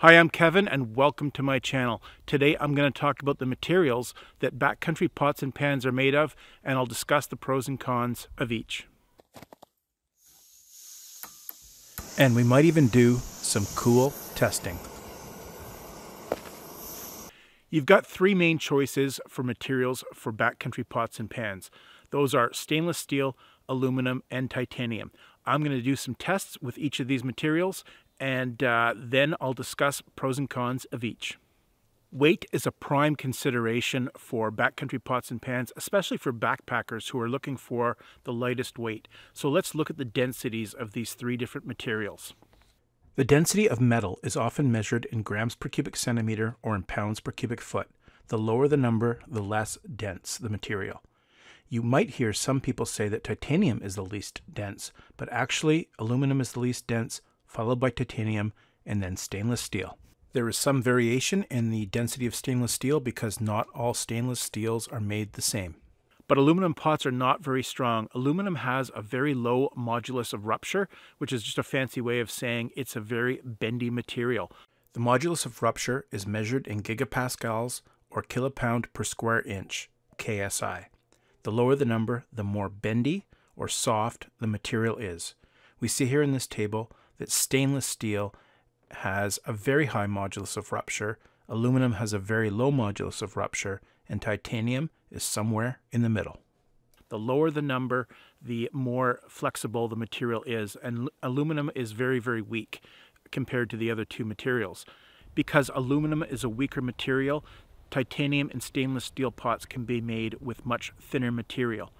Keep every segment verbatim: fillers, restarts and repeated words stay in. Hi, I'm Kevin and welcome to my channel. Today I'm going to talk about the materials that backcountry pots and pans are made of, and I'll discuss the pros and cons of each. And we might even do some cool testing. You've got three main choices for materials for backcountry pots and pans. Those are stainless steel, aluminum, and titanium. I'm going to do some tests with each of these materials, and uh, then I'll discuss pros and cons of each. Weight is a prime consideration for backcountry pots and pans, especially for backpackers who are looking for the lightest weight. So let's look at the densities of these three different materials. The density of metal is often measured in grams per cubic centimeter or in pounds per cubic foot. The lower the number, the less dense the material. You might hear some people say that titanium is the least dense, but actually aluminum is the least dense, followed by titanium, and then stainless steel. There is some variation in the density of stainless steel because not all stainless steels are made the same. But aluminum pots are not very strong. Aluminum has a very low modulus of rupture, which is just a fancy way of saying it's a very bendy material. The modulus of rupture is measured in gigapascals or kilopound per square inch, K S I. The lower the number, the more bendy or soft the material is. We see here in this table that stainless steel has a very high modulus of rupture, aluminum has a very low modulus of rupture, and titanium is somewhere in the middle. The lower the number, the more flexible the material is, and aluminum is very, very weak compared to the other two materials. Because aluminum is a weaker material, titanium and stainless steel pots can be made with much thinner material.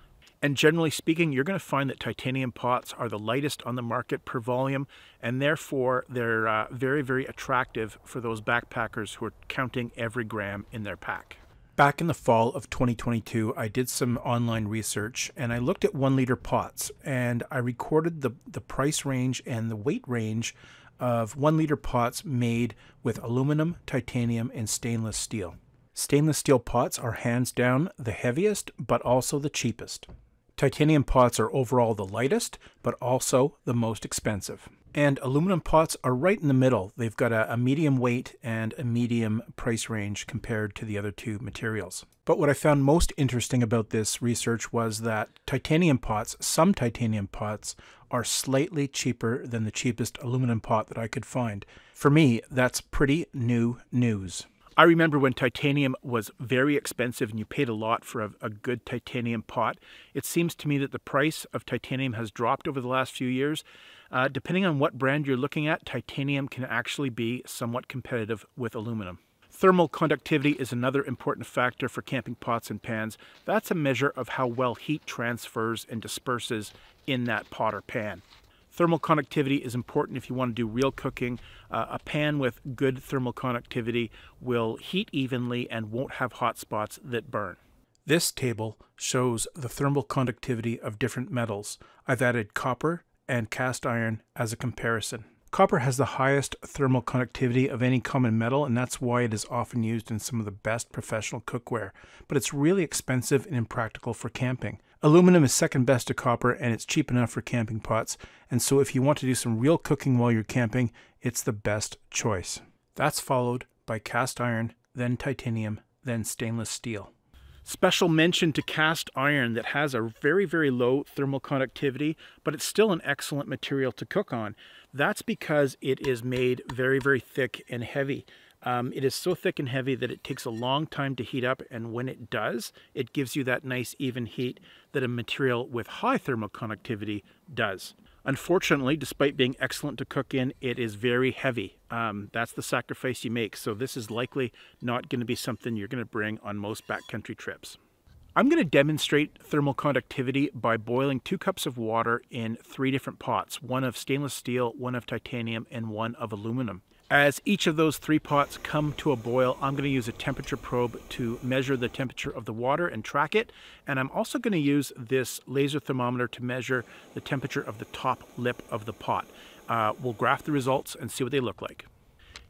And generally speaking, you're going to find that titanium pots are the lightest on the market per volume, and therefore they're uh, very, very attractive for those backpackers who are counting every gram in their pack. Back in the fall of twenty twenty-two, I did some online research and I looked at one liter pots, and I recorded the, the price range and the weight range of one liter pots made with aluminum, titanium, and stainless steel. Stainless steel pots are hands down the heaviest, but also the cheapest. Titanium pots are overall the lightest, but also the most expensive. And aluminum pots are right in the middle. They've got a, a medium weight and a medium price range compared to the other two materials. But what I found most interesting about this research was that titanium pots, some titanium pots, are slightly cheaper than the cheapest aluminum pot that I could find. For me, that's pretty new news. I remember when titanium was very expensive and you paid a lot for a, a good titanium pot. It seems to me that the price of titanium has dropped over the last few years. Uh, depending on what brand you're looking at, titanium can actually be somewhat competitive with aluminum. Thermal conductivity is another important factor for camping pots and pans. That's a measure of how well heat transfers and disperses in that pot or pan. Thermal conductivity is important if you want to do real cooking. Uh, a pan with good thermal conductivity will heat evenly and won't have hot spots that burn. This table shows the thermal conductivity of different metals. I've added copper and cast iron as a comparison. Copper has the highest thermal conductivity of any common metal, and that's why it is often used in some of the best professional cookware, but it's really expensive and impractical for camping. Aluminum is second best to copper, and it's cheap enough for camping pots, and so if you want to do some real cooking while you're camping, it's the best choice. That's followed by cast iron, then titanium, then stainless steel. Special mention to cast iron that has a very, very low thermal conductivity, but it's still an excellent material to cook on. That's because it is made very, very thick and heavy. Um, it is so thick and heavy that it takes a long time to heat up, and when it does, it gives you that nice even heat that a material with high thermal conductivity does. Unfortunately, despite being excellent to cook in, it is very heavy. Um, that's the sacrifice you make, so this is likely not going to be something you're going to bring on most backcountry trips. I'm going to demonstrate thermal conductivity by boiling two cups of water in three different pots, one of stainless steel, one of titanium, and one of aluminum. As each of those three pots come to a boil, I'm going to use a temperature probe to measure the temperature of the water and track it. And I'm also going to use this laser thermometer to measure the temperature of the top lip of the pot. Uh, we'll graph the results and see what they look like.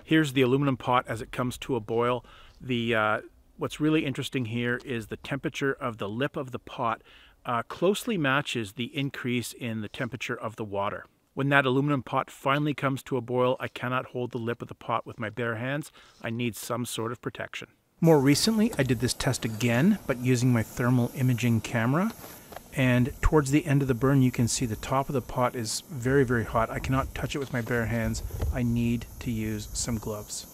Here's the aluminum pot as it comes to a boil. The, uh, what's really interesting here is the temperature of the lip of the pot uh, closely matches the increase in the temperature of the water. When that aluminum pot finally comes to a boil, I cannot hold the lip of the pot with my bare hands. I need some sort of protection. More recently, I did this test again, but using my thermal imaging camera. And towards the end of the burn, you can see the top of the pot is very, very hot. I cannot touch it with my bare hands. I need to use some gloves.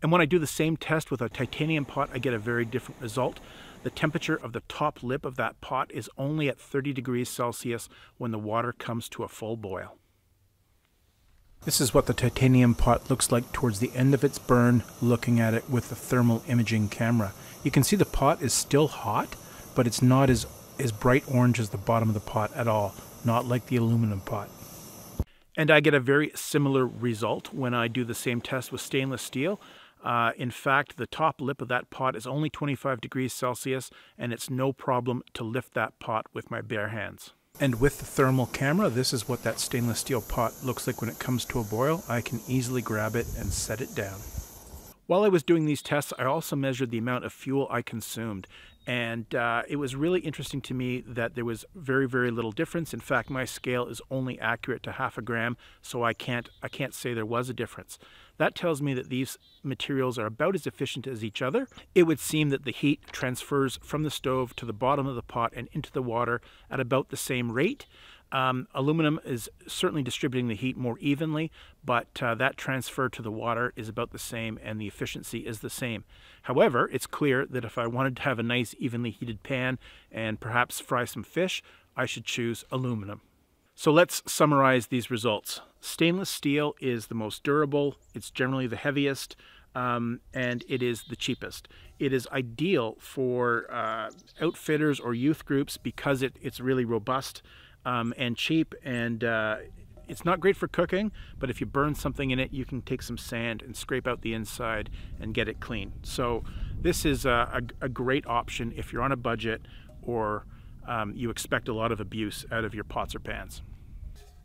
And when I do the same test with a titanium pot, I get a very different result. The temperature of the top lip of that pot is only at thirty degrees Celsius when the water comes to a full boil. This is what the titanium pot looks like towards the end of its burn, looking at it with the thermal imaging camera. You can see the pot is still hot, but it's not as, as bright orange as the bottom of the pot at all, not like the aluminum pot. And I get a very similar result when I do the same test with stainless steel. Uh, in fact, the top lip of that pot is only twenty-five degrees Celsius, and it's no problem to lift that pot with my bare hands. And with the thermal camera, this is what that stainless steel pot looks like when it comes to a boil. I can easily grab it and set it down. While I was doing these tests, I also measured the amount of fuel I consumed. And uh, it was really interesting to me that there was very, very little difference. In fact, my scale is only accurate to half a gram, so I can't, I can't say there was a difference. That tells me that these materials are about as efficient as each other. It would seem that the heat transfers from the stove to the bottom of the pot and into the water at about the same rate. Um, aluminum is certainly distributing the heat more evenly, but uh, that transfer to the water is about the same and the efficiency is the same. However, it's clear that if I wanted to have a nice evenly heated pan and perhaps fry some fish, I should choose aluminum. So let's summarize these results. Stainless steel is the most durable, it's generally the heaviest, Um, and it is the cheapest. It is ideal for uh, outfitters or youth groups because it, it's really robust um, and cheap, and uh, it's not great for cooking, but if you burn something in it, you can take some sand and scrape out the inside and get it clean. So this is a, a, a great option if you're on a budget or um, you expect a lot of abuse out of your pots or pans.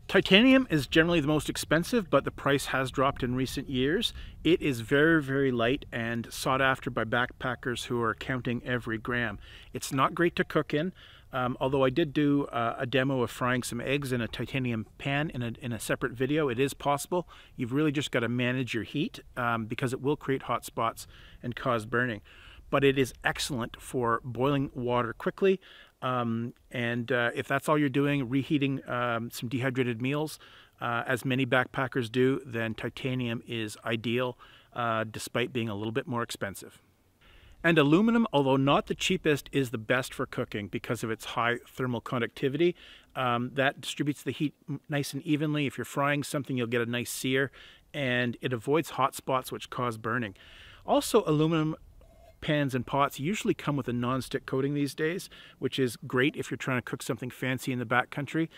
Titanium is generally the most expensive, but the price has dropped in recent years. It is very, very light and sought after by backpackers who are counting every gram. It's not great to cook in, um, although I did do uh, a demo of frying some eggs in a titanium pan in a, in a separate video. It is possible. You've really just got to manage your heat um, because it will create hot spots and cause burning. But it is excellent for boiling water quickly. Um, and uh, if that's all you're doing, reheating um, some dehydrated meals, uh, as many backpackers do, then titanium is ideal, uh, despite being a little bit more expensive. And aluminum, although not the cheapest, is the best for cooking because of its high thermal conductivity. Um, that distributes the heat nice and evenly. If you're frying something, you'll get a nice sear, and it avoids hot spots which cause burning. Also, aluminum pans and pots usually come with a non-stick coating these days, which is great if you're trying to cook something fancy in the backcountry.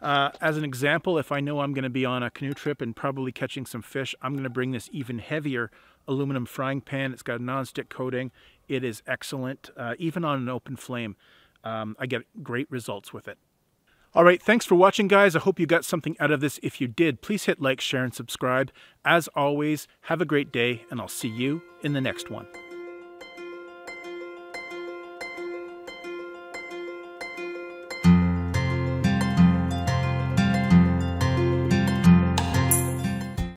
Uh, as an example, if I know I'm going to be on a canoe trip and probably catching some fish, I'm going to bring this even heavier aluminum frying pan. It's got a non-stick coating. It is excellent. Uh, even on an open flame, um, I get great results with it. All right, thanks for watching, guys. I hope you got something out of this. If you did, please hit like, share, and subscribe. As always, have a great day, and I'll see you in the next one.